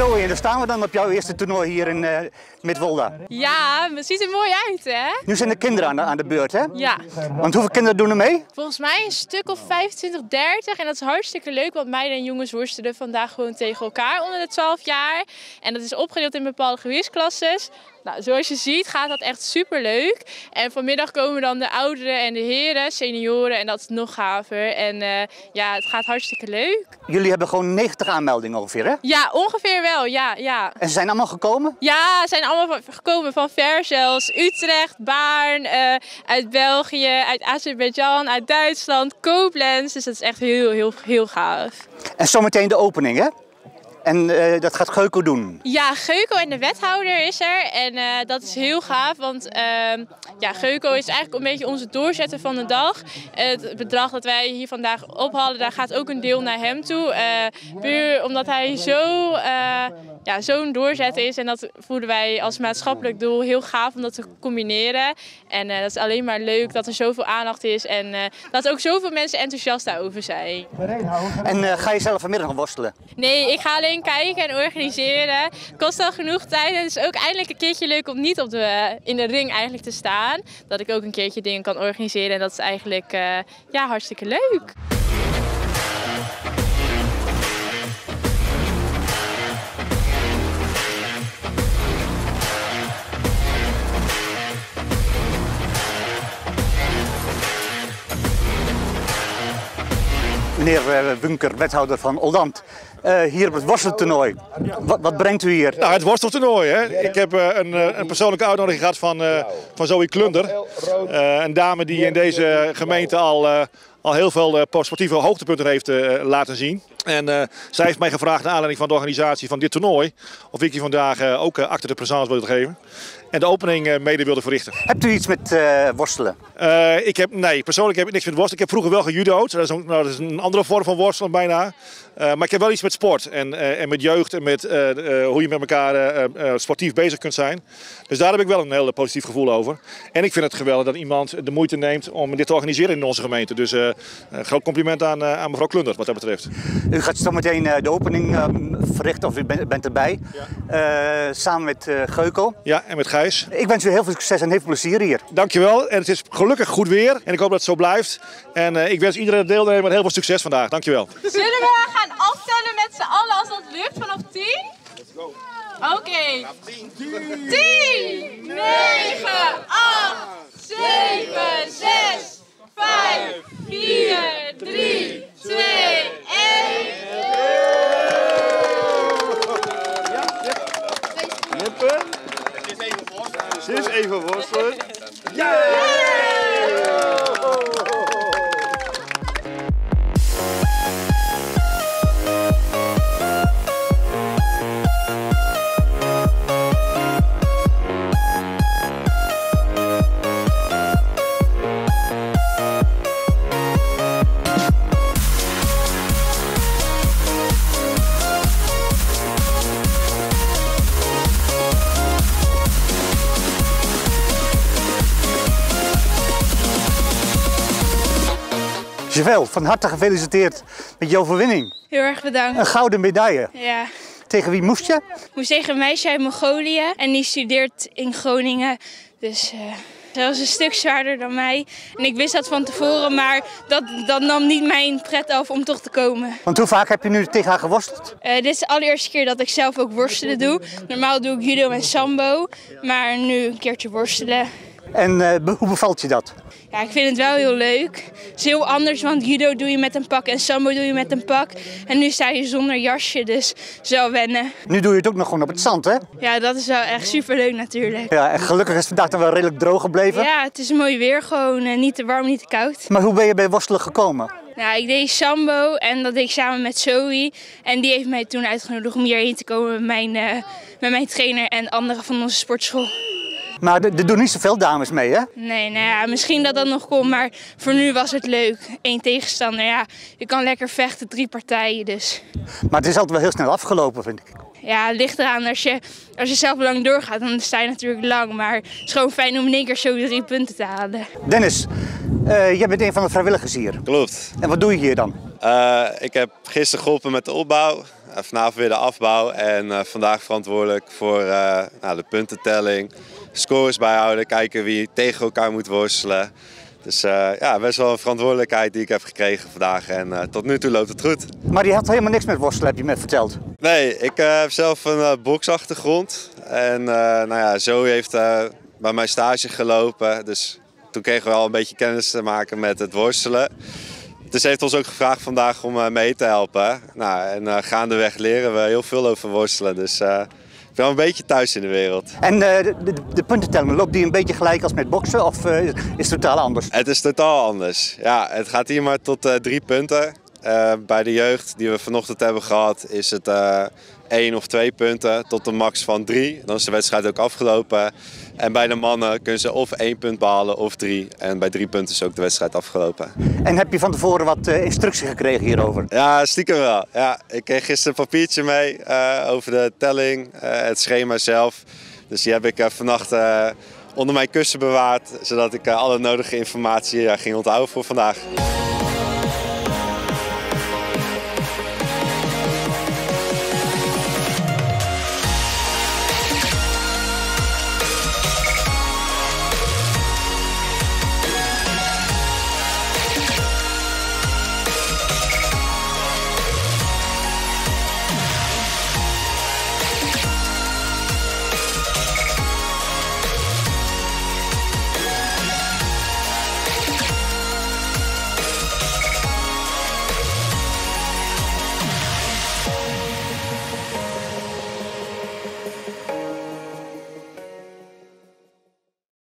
Zoë, en daar staan we dan op jouw eerste toernooi hier in Midwolda. Ja, het ziet er mooi uit, hè? Nu zijn de kinderen aan de beurt, hè? Ja. Want hoeveel kinderen doen er mee? Volgens mij een stuk of 25, 30. En dat is hartstikke leuk, want meiden en jongens worstelen vandaag gewoon tegen elkaar onder de 12 jaar. En dat is opgedeeld in bepaalde gewichtsklassen. Nou, zoals je ziet gaat dat echt super leuk. En vanmiddag komen dan de ouderen en de heren, senioren, en dat is nog gaver. En ja, het gaat hartstikke leuk. Jullie hebben gewoon 90 aanmeldingen ongeveer, hè? Ja, ongeveer wel, ja. En ze zijn allemaal gekomen? Ja, ze zijn allemaal gekomen van ver zelfs. Utrecht, Baarn, uit België, uit Azerbeidzjan, uit Duitsland, Koblenz. Dus dat is echt heel gaaf. En zometeen de opening, hè? En dat gaat Geuko doen? Ja, Geuko en de wethouder is er. En dat is heel gaaf, want ja, Geuko is eigenlijk een beetje onze doorzetter van de dag. Het bedrag dat wij hier vandaag ophalen, daar gaat ook een deel naar hem toe. Puur omdat hij zo'n doorzetter is. En dat voelden wij als maatschappelijk doel heel gaaf om dat te combineren. En dat is alleen maar leuk dat er zoveel aandacht is. En dat ook zoveel mensen enthousiast daarover zijn. En ga je zelf vanmiddag worstelen? Nee, ik ga alleen kijken en organiseren. Kost al genoeg tijd en het is ook eindelijk een keertje leuk om niet in de ring eigenlijk te staan. Dat ik ook een keertje dingen kan organiseren en dat is eigenlijk ja, hartstikke leuk. Meneer Wünker, wethouder van Oldambt, hier op het worsteltoernooi. Wat brengt u hier? Nou, het worsteltoernooi, hè. Ik heb een persoonlijke uitnodiging gehad van Zoë Klunder. Een dame die in deze gemeente al heel veel sportieve hoogtepunten heeft laten zien. En zij heeft mij gevraagd, naar aanleiding van de organisatie van dit toernooi, of ik hier vandaag ook acte de présence wilde geven. En de opening mede wilde verrichten. Hebt u iets met worstelen? Nee, persoonlijk heb ik niks met worstelen. Ik heb vroeger wel gejudo'd. Dat is een andere vorm van worstelen bijna. Maar ik heb wel iets met sport en met jeugd en met hoe je met elkaar sportief bezig kunt zijn. Dus daar heb ik wel een heel positief gevoel over. En ik vind het geweldig dat iemand de moeite neemt om dit te organiseren in onze gemeente. Dus een groot compliment aan mevrouw Klunder wat dat betreft. U gaat zo meteen de opening verrichten, of u bent erbij. Ja. Samen met Geuko. Ja, en met Gijs. Ik wens u heel veel succes en heel veel plezier hier. Dankjewel. En het is gelukkig goed weer. En ik hoop dat het zo blijft. En ik wens iedereen deelnemer heel veel succes vandaag. Dankjewel. Zullen we gaan aftellen met z'n allen als dat lukt vanaf 10? Let's go. Oké. Okay. 10, 9, 8, 7, 6, 5, 4, 3, 2, 1. Dus even worstelen. Yeah! Wel, van harte gefeliciteerd met je overwinning. Heel erg bedankt. Een gouden medaille. Ja. Tegen wie moest je? Ik moest tegen een meisje uit Mongolië en die studeert in Groningen. Dus dat was een stuk zwaarder dan mij. En ik wist dat van tevoren, maar dat nam niet mijn pret af om toch te komen. Want hoe vaak heb je nu tegen haar geworsteld? Dit is de allereerste keer dat ik zelf ook worstelen doe. Normaal doe ik judo en sambo, maar nu een keertje worstelen. En hoe bevalt je dat? Ja, ik vind het wel heel leuk. Het is heel anders, want judo doe je met een pak en sambo doe je met een pak. En nu sta je zonder jasje, dus zo wennen. Nu doe je het ook nog gewoon op het zand, hè? Ja, dat is wel echt superleuk natuurlijk. Ja, en gelukkig is het vandaag dan wel redelijk droog gebleven. Ja, het is mooi weer gewoon. Niet te warm, niet te koud. Maar hoe ben je bij worstelen gekomen? Nou, ik deed sambo en dat deed ik samen met Zoë. En die heeft mij toen uitgenodigd om hierheen te komen met mijn trainer en anderen van onze sportschool. Maar er doen niet zoveel dames mee, hè? Nee, nou ja, misschien dat nog komt, maar voor nu was het leuk. Eén tegenstander, ja, je kan lekker vechten, 3 partijen dus. Maar het is altijd wel heel snel afgelopen, vind ik. Ja, het ligt eraan. Als je zelf lang doorgaat, dan sta je natuurlijk lang. Maar het is gewoon fijn om in één keer zo 3 punten te halen. Dennis, jij bent een van de vrijwilligers hier. Klopt. En wat doe je hier dan? Ik heb gisteren geholpen met de opbouw. Vanavond weer de afbouw en vandaag verantwoordelijk voor de puntentelling. Scores bijhouden, kijken wie tegen elkaar moet worstelen. Dus best wel een verantwoordelijkheid die ik heb gekregen vandaag en tot nu toe loopt het goed. Maar je had helemaal niks met worstelen, heb je me verteld? Nee, ik heb zelf een boksachtergrond en Zoë heeft bij mijn stage gelopen. Dus toen kregen we al een beetje kennis te maken met het worstelen. Dus ze heeft ons ook gevraagd vandaag om mee te helpen. Gaandeweg leren we heel veel over worstelen, dus ik ben wel een beetje thuis in de wereld. En de puntentelling, loopt die een beetje gelijk als met boksen of is het totaal anders? Het is totaal anders. Ja, het gaat hier maar tot 3 punten. Bij de jeugd die we vanochtend hebben gehad is het 1 of 2 punten tot een max van 3. Dan is de wedstrijd ook afgelopen. En bij de mannen kunnen ze of 1 punt behalen of 3. En bij 3 punten is ook de wedstrijd afgelopen. En heb je van tevoren wat instructie gekregen hierover? Ja, stiekem wel. Ja, ik kreeg gisteren een papiertje mee over de telling, het schema zelf. Dus die heb ik vannacht onder mijn kussen bewaard, zodat ik alle nodige informatie ging onthouden voor vandaag.